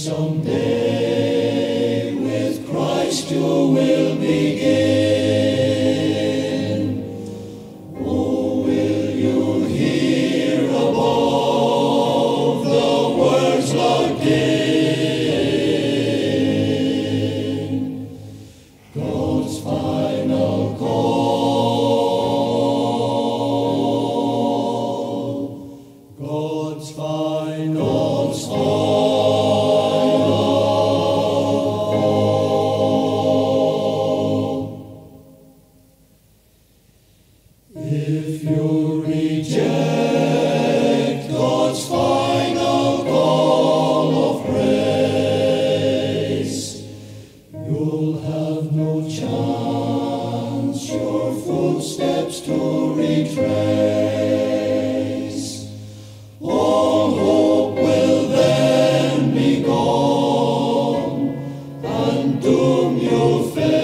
Someday with Christ you will begin. Oh, will you hear above the words loud din? God's final call. God's final call. If you reject God's final call of grace, you'll have no chance your footsteps to retrace. All hope will then be gone, and doom you'll face.